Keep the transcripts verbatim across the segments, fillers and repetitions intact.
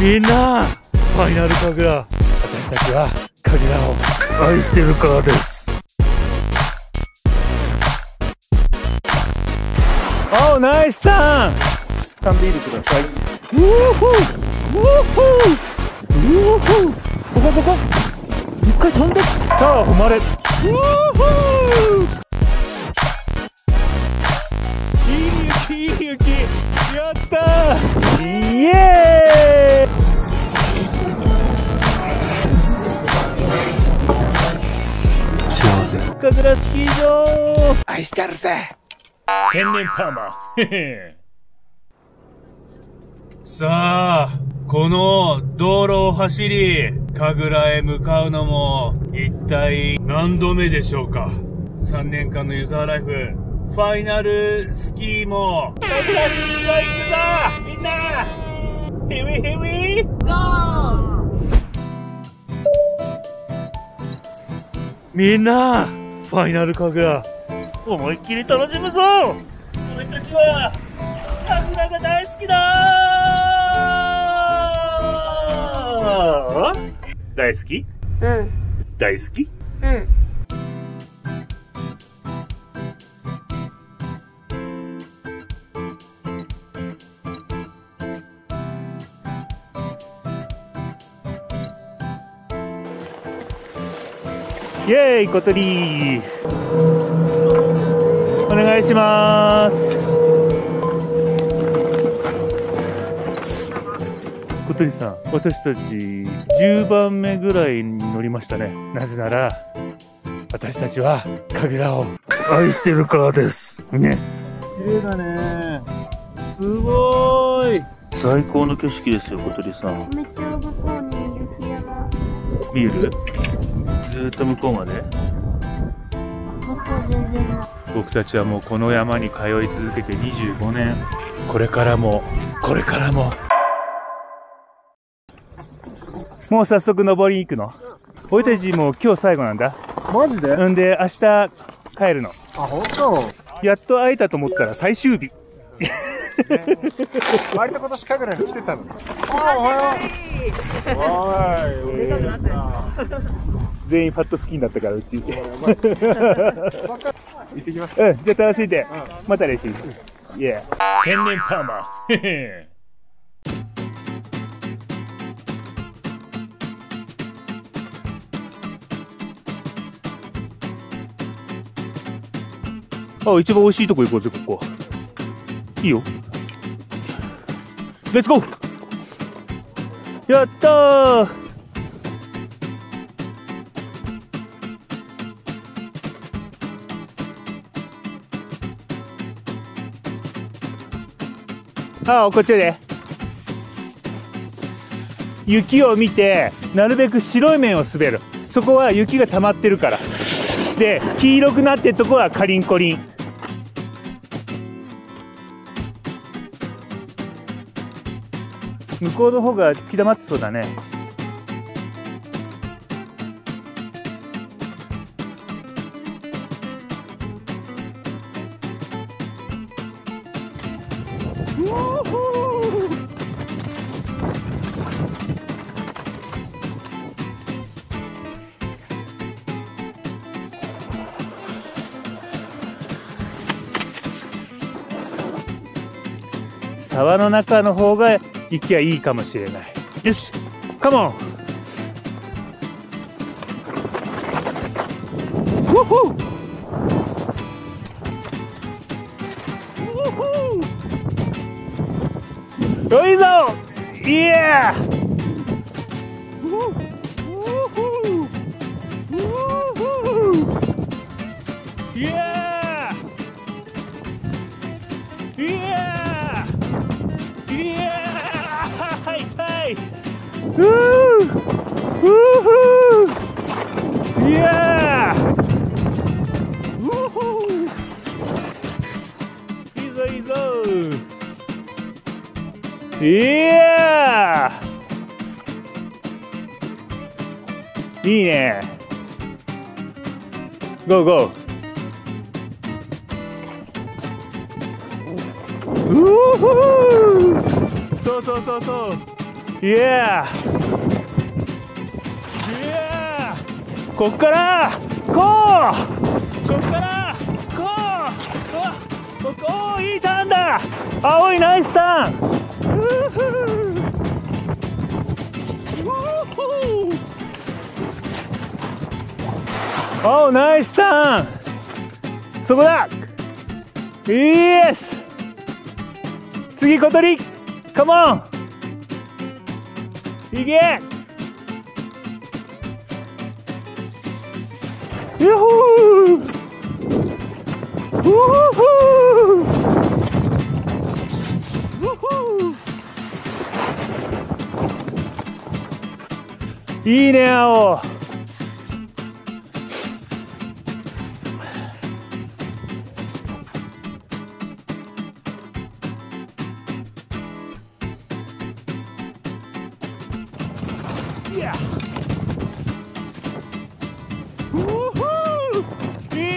みんな、ファイナル神楽、私たちは神楽を愛してるからです。おー、ナイスターン。ターンビールください。ウーフーウーフーウーフー、ポカポカ、一回飛んでタワー踏まれ、ウーフー、いい雪、いい雪、やったー、イエーイ。幸せ神楽スキー場、愛してるぜ天然パーマ。さあ、この道路を走り、神楽へ向かうのも、一体何度目でしょうか。さんねんかんのユーザーライフ、ファイナルスキーも、神楽スキーは行くぞみんな。ヘウィヘウィゴー。みんな、ファイナル神楽、思いっきり楽しむぞ。俺たちは神楽が大好きだー。大好き？うん。大好き？うん。イエーイ、小鳥お願いします。小鳥さん、私たちじゅうばんめぐらいに乗りましたね。なぜなら私たちは神楽を愛してるからですね。綺麗だね、すごーい、最高の景色ですよ小鳥さん。めっちゃ向こうに雪山見える？ずーっと向こうまで。僕たちはもうこの山に通い続けてにじゅうごねん。これからもこれからも。もう早速登りに行くの？俺たちもう今日最後なんだ。マジで？うんで明日帰るの。あ、本当？やっと会えたと思ったら最終日。割と今年神楽に来てたの。おはよう。おい。全員ファット好きになったからうち。行ってきます。うん、じゃあ楽しんで。うん、また練習。いや、天然パーマ。あ、一番美味しいとこ行こうぜここ。いいよ。レッツゴー。やったー。ああ、こっちで雪を見てなるべく白い面を滑る。そこは雪が溜まってるから。で黄色くなってるとこはカリンコリン。向こうの方が吹き溜まってそうだね。川の中の方が行きゃいいかもしれない。よし、カモン。ウォホー。ウォホー。よいぞ。イエー。ウォホー。ウォホー。イエー。イエー。ウーウーー、いやー、ウーホー、いいぞいいぞー、いやー、いいね、ゴーゴー、ウーホー、そうそうそうそう。Yeah! Yeah! こっからこうこっからこうここいいターンだ。青いナイスターン。ウーフーウーフーおーナイスターン。そこだ。イエス。次小鳥カモンいけユーホーウーホーウーホーいいね。青いやい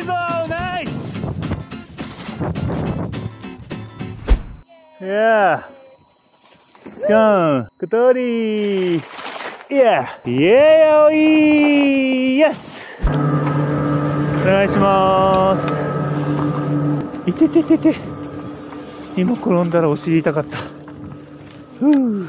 いぞ。ナイス。いやーガンクトリーいやイエーおいイエス。お願いします。いてててて今転んだらお尻痛かった。ふう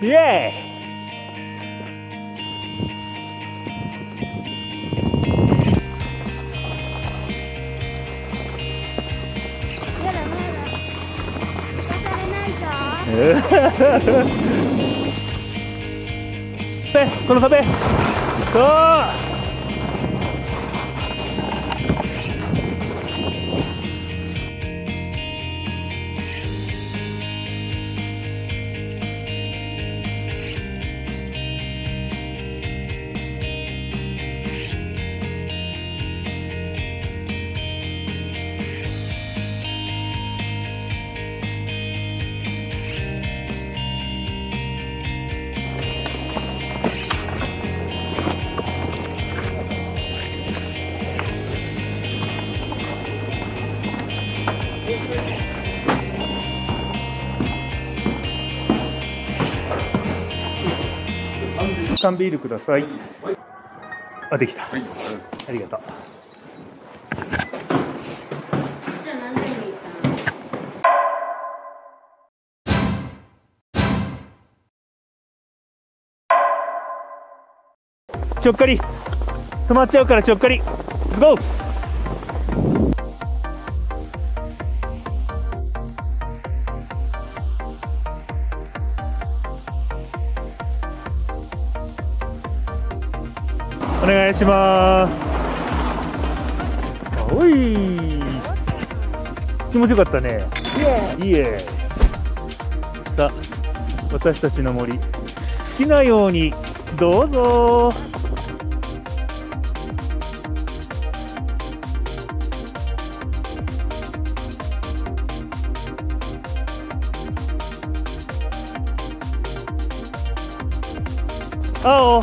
イエーイ。やだやだ。渡れないぞ。え、この壁。そう。缶ビールください。はい、あ、できた。はい、ありがとう。ちょっかり。止まっちゃうからちょっかり。ゴー。お願いします。おい。気持ちよかったね。イエーイ。さあ、私たちの森、好きなようにどうぞ。青。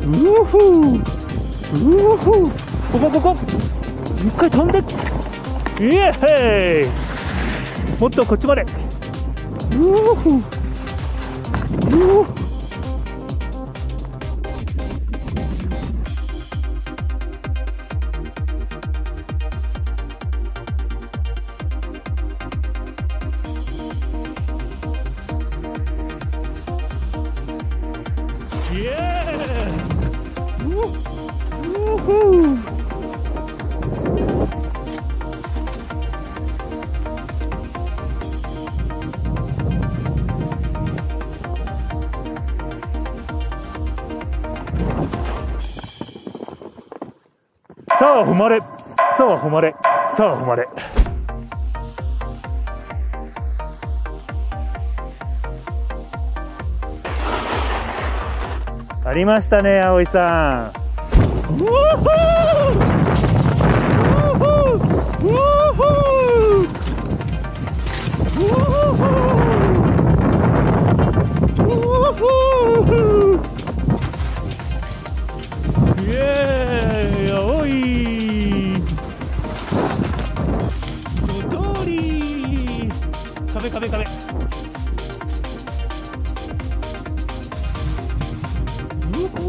うーふーうーふーここここ一回飛んでイエーイ、もっとこっちまで。うーうーさあ誉れ、さあ誉れ、さあ誉れ。ありましたね、葵さん。うお、イエーイ、おい、ごとり、壁壁壁。うほ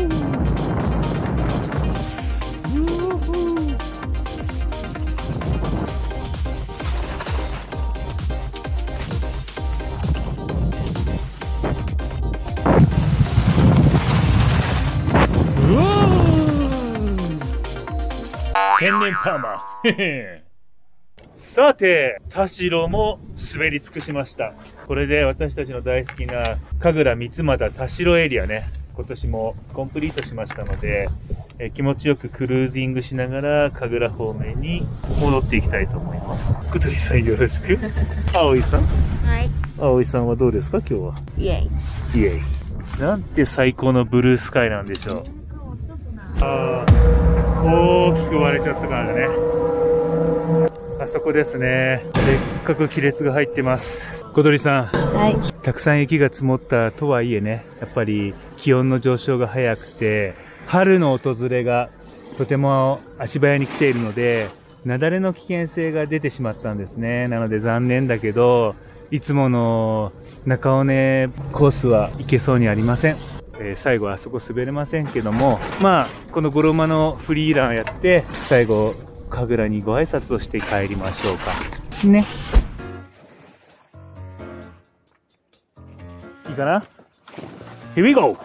う、うほう。天然パーマさて、田代も滑り尽くしました。これで私たちの大好きな神楽三俣田代エリアね、今年もコンプリートしましたので、え気持ちよくクルージングしながら神楽方面に戻っていきたいと思います。小鳥さん、よろしく。葵さん、はい、葵さんはどうですか今日は。イエイイエイ、なんて最高のブルースカイなんでしょう。ああ、大きく割れちゃったからね。あそこですね。でっかく亀裂が入ってます。小鳥さん。はい。たくさん雪が積もったとはいえね、やっぱり気温の上昇が早くて、春の訪れがとても足早に来ているので、雪崩の危険性が出てしまったんですね。なので残念だけど、いつもの中尾根コースは行けそうにありません。え最後はあそこ滑れませんけども、まあこの五郎間のフリーランやって最後神楽にご挨拶をして帰りましょうかね。いいかな。 Here we go。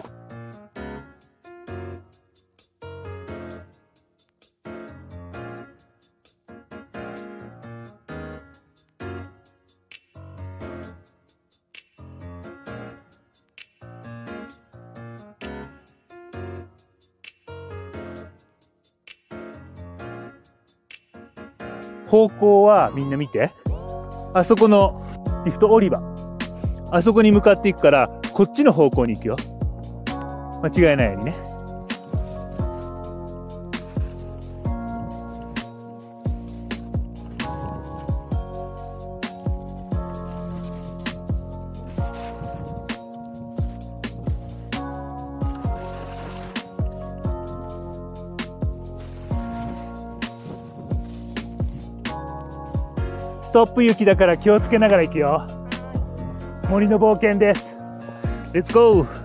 方向はみんな見て。あそこのリフト降り場。あそこに向かっていくから、こっちの方向に行くよ。間違いないようにね。ストップ雪だから気をつけながら行くよ。森の冒険です。レッツゴー。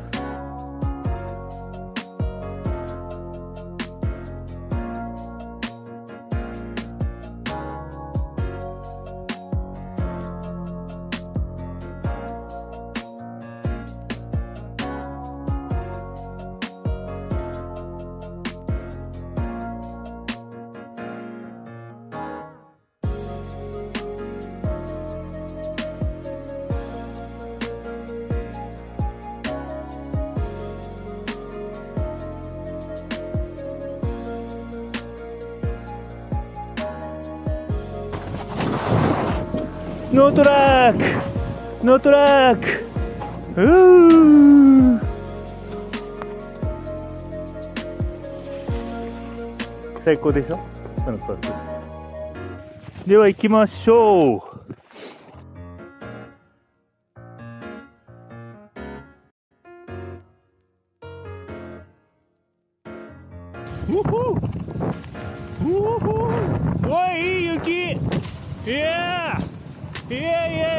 ノートラック、ノートラック、うー、最高でしょこのふたつ。では行きましょう。うほう、うほう、わあ、いい雪。やいやいやい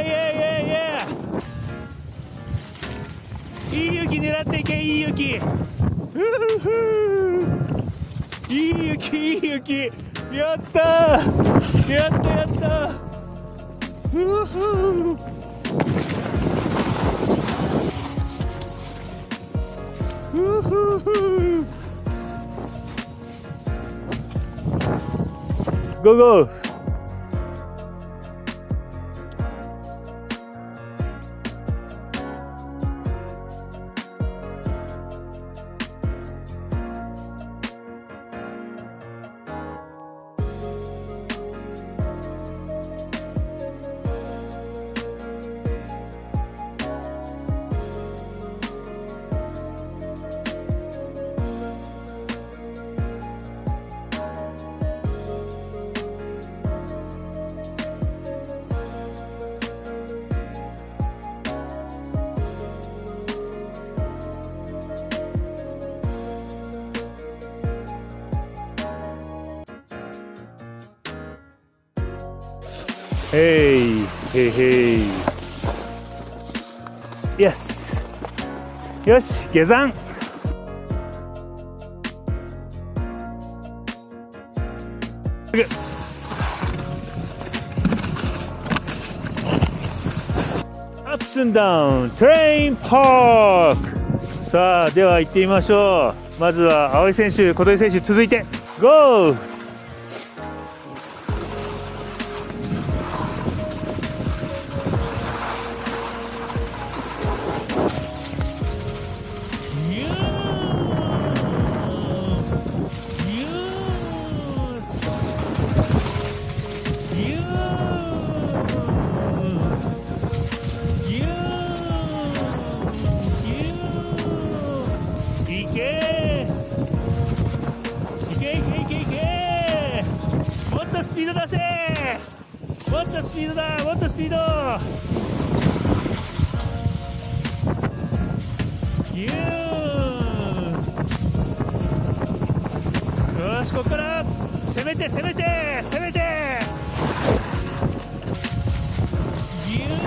やいや、いい雪狙っていけ、いい雪、ふふふ、いい雪、いい雪、やったー、やったやった、ふふふふふ。ゴーゴー。Hey, hey, hey. Yes. よし、下山。Ups and down train park。さあ、では行ってみましょう。まずは青井選手、小鳥選手、続いて ゴー。スピードだ、もっとスピード。ギュー。よし、ここから攻めて攻めて攻めて。ギュー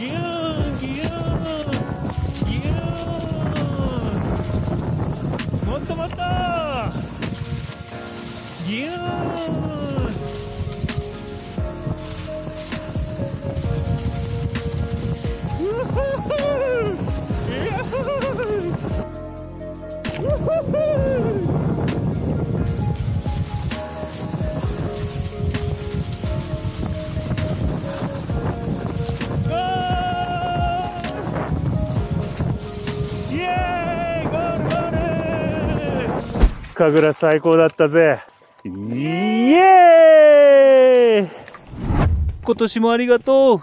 ギューギューギュー。もっともっと。ギュー。神楽最高だったぜ。イエーイ。今年もありがとう。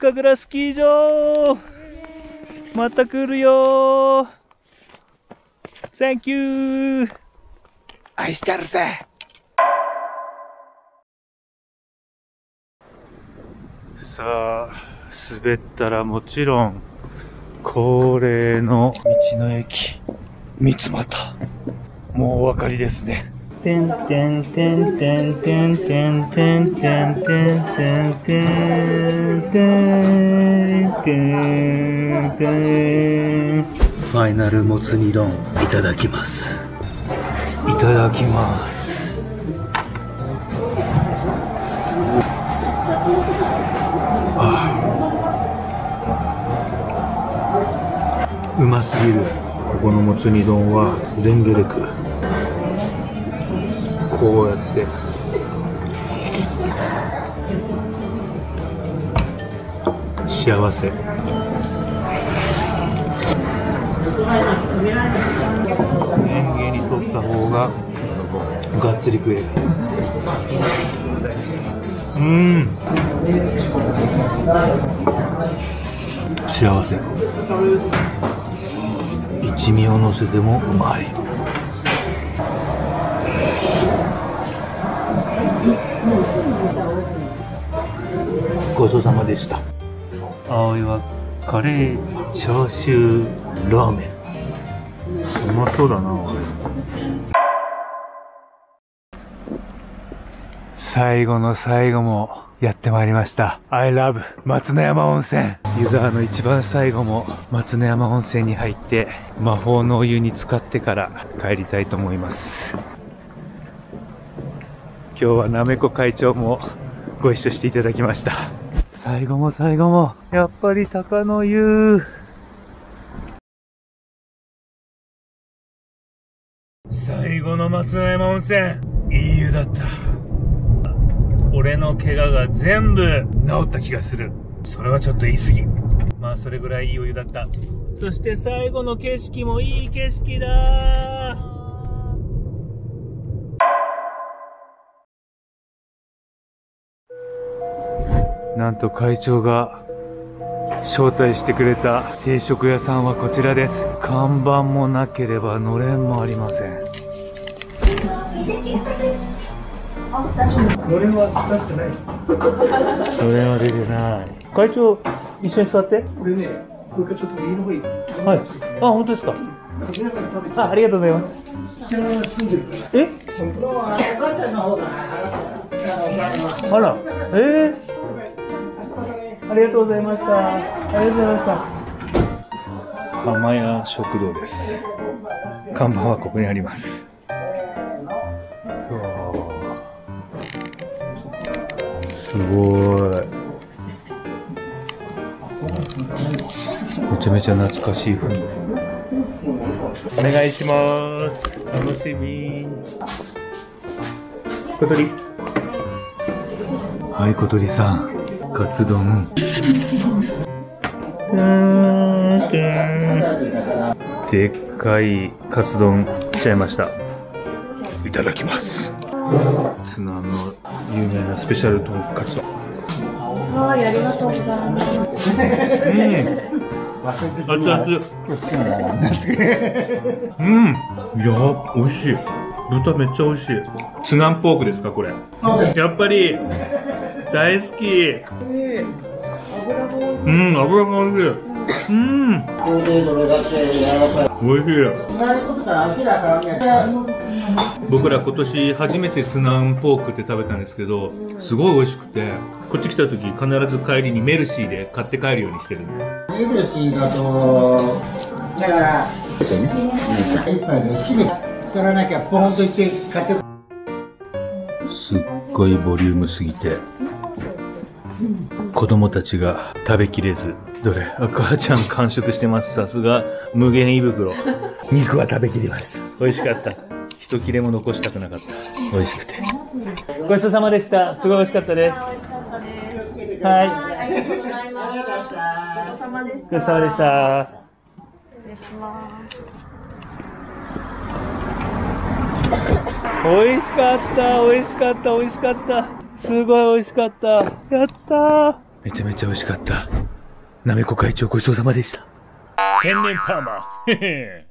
神楽スキー場。また来るよー。サンキュー。愛してるぜ。さあ、滑ったらもちろん恒例の道の駅三ツ俣。もうお分かりですね。てんてんてんてんてんてんてんてんてんてんてんてん。ファイナルもつ煮丼いただきます。いただきます。うますぎる。ここのもつ煮丼はデンゲレク、こうやって幸せ。レンゲにとった方ががっつり食える。うん、幸せ。一味をのせてもうまい。ごちそうさまでした。葵はカレーチャーシューラーメン、うまそうだな。最後の最後もやってまいりました。I love 松之山温泉。湯沢の一番最後も松之山温泉に入って魔法のお湯に浸かってから帰りたいと思います。今日はなめこ会長もご一緒していただきました。最後も最後もやっぱり鷹の湯。最後の松之山温泉、いい湯だった。俺の怪我が全部治った気がする。それはちょっと言い過ぎ。まあそれぐらいいいお湯だった。そして最後の景色もいい景色だー。なんと会長が招待してくれた定食屋さんはこちらです。看板もなければのれんもありません。のれんは出してない。のれんは出てない。会長、一緒に座って。これね、これからちょっと右の方に。はい。あ、本当ですか。皆さん食べて。あ、ありがとうございます。下の住んでるから。え？お母ちゃんの方が。あら、ええー。ありがとうございました。ありがとうございました。浜屋食堂です。看板はここにあります。すごい。めちゃめちゃ懐かしい雰囲気。お願いします。楽しみ。小鳥。はい、小鳥さん。カツ丼。でっかいカツ丼来ちゃいました。いただきます。ツナの有名なスペシャルとんかつ丼。はい、ありがとうございます。うん、いや、美味しい。豚めっちゃ美味しい。ツナンポークですか、これ。やっぱり。大好き。うん、脂が美味しい。うん。美味しい。僕ら今年初めてツナンポークって食べたんですけど、すごい美味しくて、こっち来た時必ず帰りにメルシーで買って帰るようにしてるんで。メルシーだと、だから、一杯で締め取らなきゃポンといって買って。すっごいボリュームすぎて。子供たちが食べきれず。どれ？赤ちゃん完食してます。さすが、無限胃袋。肉は食べきりました。美味しかった。一切れも残したくなかった。美味しくて。ごちそうさまでした。すごい美味しかったです。はい。ありがとうございました。ごちそうさまでした。ごちそうさまでした。美味しかった、美味しかった、美味しかった。すごい美味しかった。やったー。めちゃめちゃ美味しかった。なめこ会長ごちそうさまでした。天然パーマ。へへ。